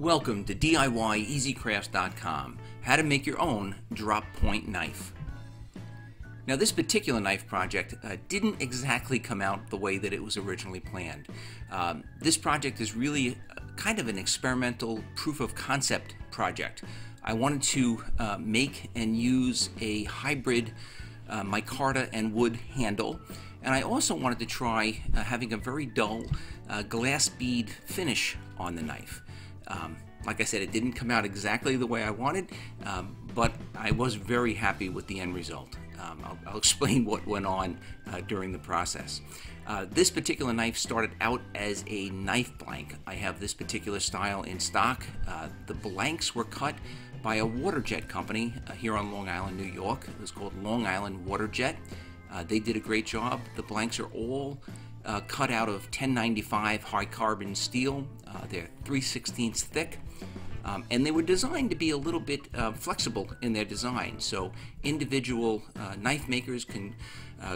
Welcome to DIYeasyCrafts.com, how to make your own drop point knife. Now this particular knife project didn't exactly come out the way that it was originally planned. This project is really kind of an experimental proof of concept project. I wanted to make and use a hybrid micarta and wood handle, and I also wanted to try having a very dull glass bead finish on the knife. Like I said, it didn't come out exactly the way I wanted, but I was very happy with the end result. I'll explain what went on during the process. This particular knife started out as a knife blank. I have this particular style in stock. The blanks were cut by a water jet company here on Long Island, New York. It was called Long Island Water Jet. They did a great job. The blanks are all cut out of 1095 high carbon steel. They're 3/16 thick, and they were designed to be a little bit flexible in their design, so individual knife makers can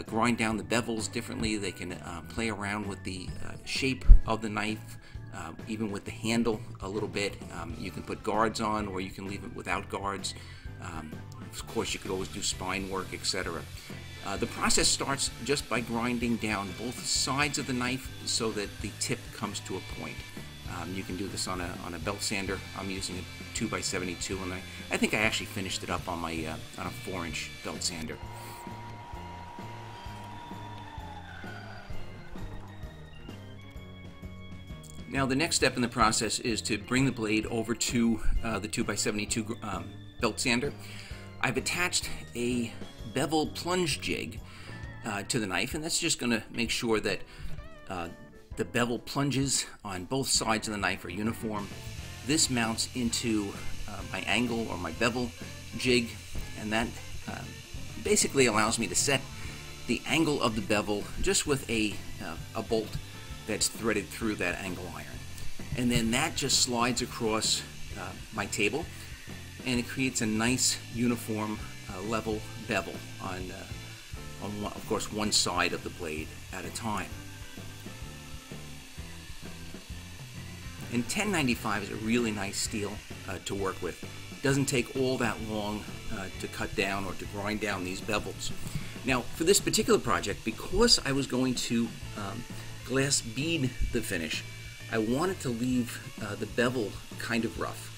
grind down the bevels differently. They can play around with the shape of the knife, even with the handle a little bit. You can put guards on, or you can leave it without guards. Of course, you could always do spine work, etc. The process starts just by grinding down both sides of the knife so that the tip comes to a point. You can do this on a belt sander. I'm using a 2x72, and I think I actually finished it up on my on a 4-inch belt sander. Now the next step in the process is to bring the blade over to the 2x72 belt sander. I've attached a bevel plunge jig to the knife, and that's just going to make sure that the bevel plunges on both sides of the knife are uniform. This mounts into my angle or my bevel jig, and that basically allows me to set the angle of the bevel just with a bolt that's threaded through that angle iron. And then that just slides across my table, and it creates a nice uniform level bevel on one, of course, one side of the blade at a time. And 1095 is a really nice steel to work with. It doesn't take all that long to cut down or to grind down these bevels. Now, for this particular project, because I was going to glass bead the finish, I wanted to leave the bevel kind of rough.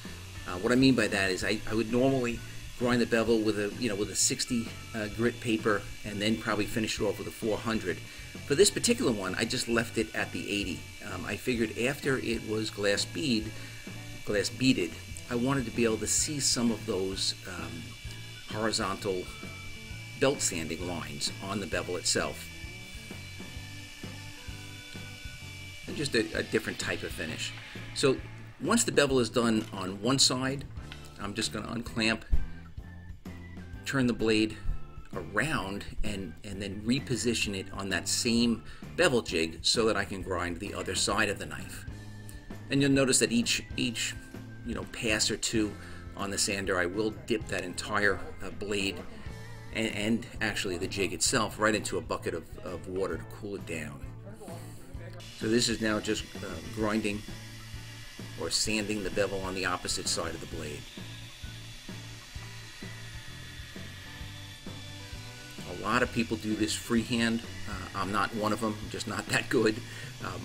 What I mean by that is I would normally grind the bevel with a, with a 60 grit paper, and then probably finish it off with a 400. For this particular one, I just left it at the 80. I figured after it was glass beaded, I wanted to be able to see some of those horizontal belt sanding lines on the bevel itself. And just a different type of finish. So once the bevel is done on one side, I'm just going to unclamp, turn the blade around, and then reposition it on that same bevel jig so that I can grind the other side of the knife. And you'll notice that each pass or two on the sander, I will dip that entire blade and actually the jig itself right into a bucket of water to cool it down. So this is now just grinding or sanding the bevel on the opposite side of the blade. A lot of people do this freehand. I'm not one of them, I'm just not that good.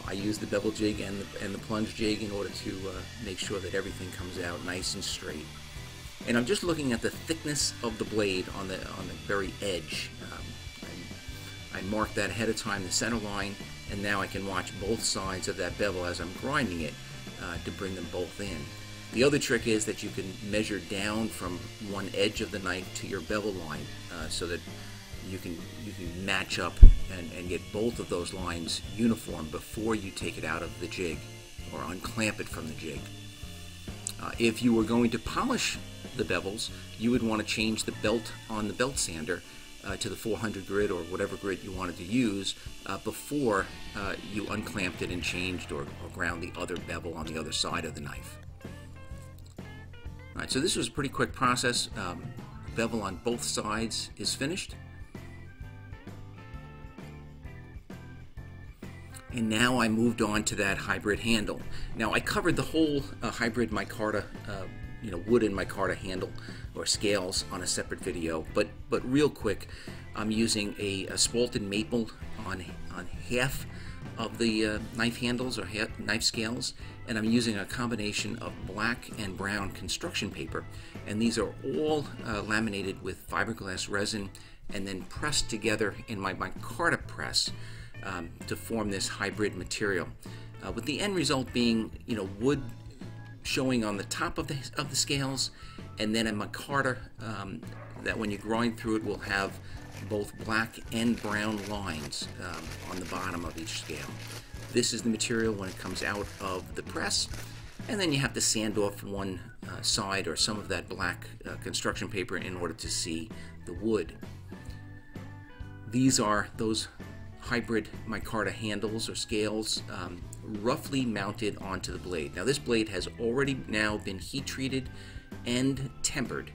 I use the bevel jig and the plunge jig in order to make sure that everything comes out nice and straight. And I'm just looking at the thickness of the blade on the very edge. I marked that ahead of time, the center line, and now I can watch both sides of that bevel as I'm grinding it. To bring them both in. The other trick is that you can measure down from one edge of the knife to your bevel line so that you can match up and get both of those lines uniform before you take it out of the jig or unclamp it from the jig. If you were going to polish the bevels, you would want to change the belt on the belt sander to the 400 grit or whatever grit you wanted to use before you unclamped it and changed or ground the other bevel on the other side of the knife. All right, so this was a pretty quick process. Bevel on both sides is finished. And now I moved on to that hybrid handle. Now I covered the whole hybrid micarta, wooden micarta handle or scales on a separate video, but real quick, I'm using a spalted maple on half of the knife handles or knife scales, and I'm using a combination of black and brown construction paper, and these are all laminated with fiberglass resin and then pressed together in my micarta press to form this hybrid material, with the end result being wood showing on the top of the scales, and then a micarta that when you grind through it will have both black and brown lines on the bottom of each scale. This is the material when it comes out of the press, and then you have to sand off one side or some of that black construction paper in order to see the wood. These are those hybrid micarta handles or scales roughly mounted onto the blade. Now this blade has already now been heat treated and tempered.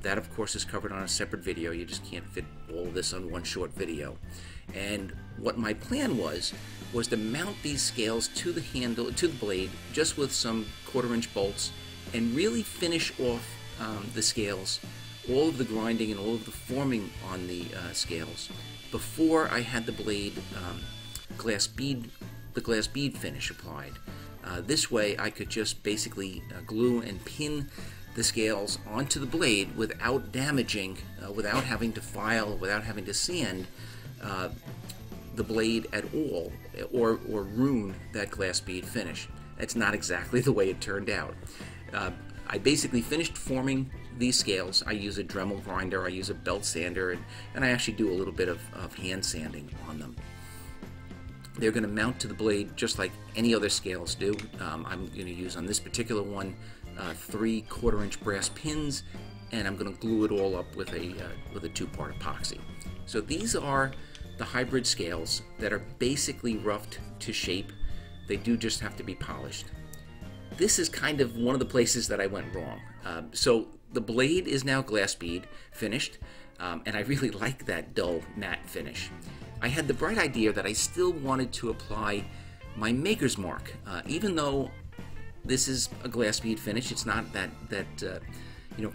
That of course is covered on a separate video. You just can't fit all this on one short video. And what my plan was to mount these scales to the handle, to the blade, just with some 1/4-inch bolts, and really finish off the scales, all of the grinding and all of the forming on the scales, before I had the blade glass bead finish applied. This way I could just basically glue and pin the scales onto the blade without damaging, without having to file, without having to sand the blade at all, or ruin that glass bead finish. That's not exactly the way it turned out. I basically finished forming these scales. I use a Dremel grinder, I use a belt sander, and I actually do a little bit of hand sanding on them. They're going to mount to the blade just like any other scales do. I'm going to use on this particular one 3/4-inch brass pins, and I'm going to glue it all up with a 2-part epoxy. So these are the hybrid scales that are basically roughed to shape. They do just have to be polished. This is kind of one of the places that I went wrong. So the blade is now glass bead finished, and I really like that dull matte finish. I had the bright idea that I still wanted to apply my maker's mark, even though this is a glass bead finish. It's not that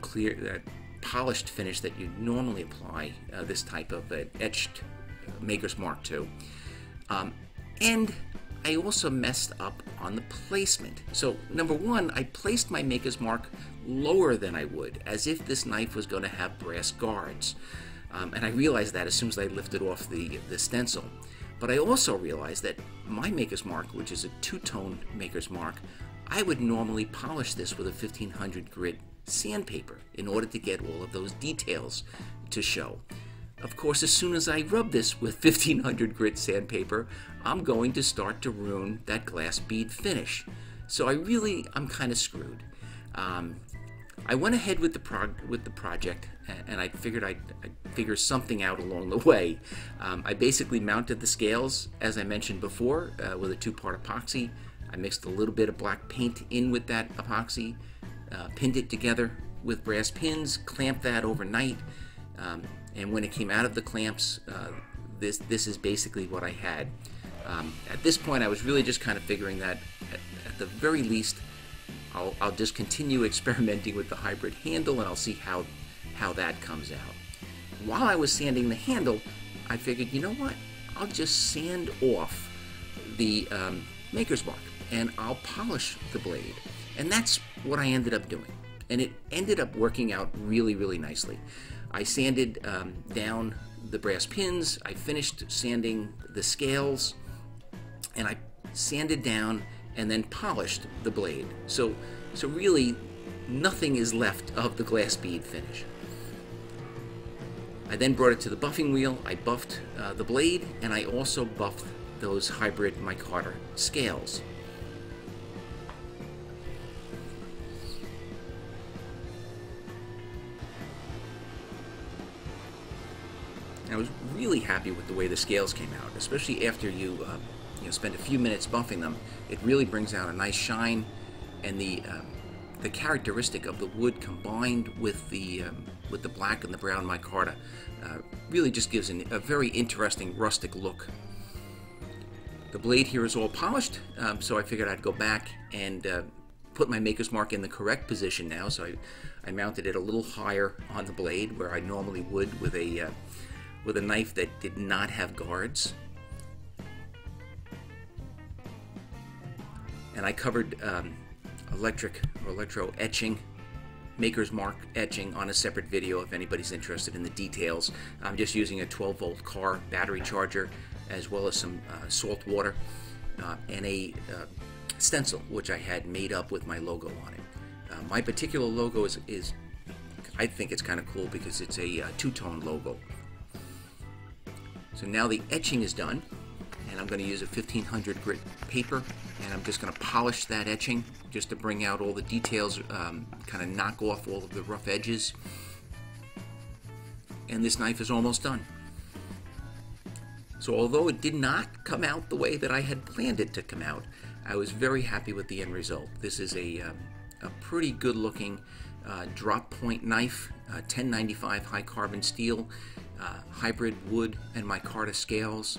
clear, that polished finish that you normally apply this type of etched maker's mark to. And I also messed up on the placement. So number one, I placed my maker's mark lower than I would, as if this knife was going to have brass guards. And I realized that as soon as I lifted off the stencil. But I also realized that my maker's mark, which is a 2-tone maker's mark, I would normally polish this with a 1500 grit sandpaper in order to get all of those details to show. Of course, as soon as I rub this with 1500 grit sandpaper, I'm going to start to ruin that glass bead finish. So I'm kind of screwed. I went ahead with the project, and I figured I'd figure something out along the way. I basically mounted the scales, as I mentioned before, with a 2-part epoxy. I mixed a little bit of black paint in with that epoxy, pinned it together with brass pins, clamped that overnight, and when it came out of the clamps, this is basically what I had. At this point, I was really just kind of figuring that at the very least, I'll just continue experimenting with the hybrid handle, and I'll see how that comes out. While I was sanding the handle, I figured, you know what? I'll just sand off the maker's mark, and I'll polish the blade. And that's what I ended up doing. And it ended up working out really, really nicely. I sanded down the brass pins, I finished sanding the scales, and I sanded down and then polished the blade. So really, nothing is left of the glass bead finish. I then brought it to the buffing wheel, I buffed the blade, and I also buffed those hybrid micarta scales. And I was really happy with the way the scales came out, especially after you spend a few minutes buffing them. It really brings out a nice shine, and the characteristic of the wood combined with the black and the brown micarta really just gives a very interesting rustic look. The blade here is all polished, so I figured I'd go back and put my maker's mark in the correct position now. So I mounted it a little higher on the blade where I normally would with a knife that did not have guards. And I covered electro etching, maker's mark etching, on a separate video if anybody's interested in the details. I'm just using a 12-volt car battery charger, as well as some salt water and a stencil which I had made up with my logo on it. My particular logo is I think it's kind of cool because it's a two-tone logo. So now the etching is done, and I'm going to use a 1500 grit paper, and I'm just going to polish that etching just to bring out all the details, kind of knock off all of the rough edges. And this knife is almost done. So although it did not come out the way that I had planned it to come out, I was very happy with the end result. This is a pretty good looking drop point knife, 1095 high carbon steel, hybrid wood and micarta scales,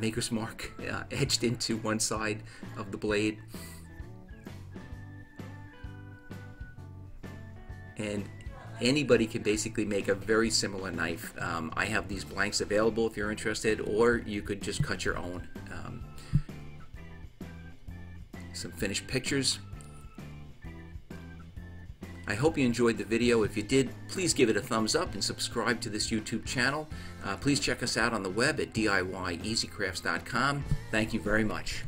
maker's mark etched into one side of the blade. And anybody can basically make a very similar knife. I have these blanks available if you're interested, or you could just cut your own. Some finished pictures. I hope you enjoyed the video. If you did, please give it a thumbs up and subscribe to this YouTube channel. Please check us out on the web at DIYeasyCrafts.com. Thank you very much.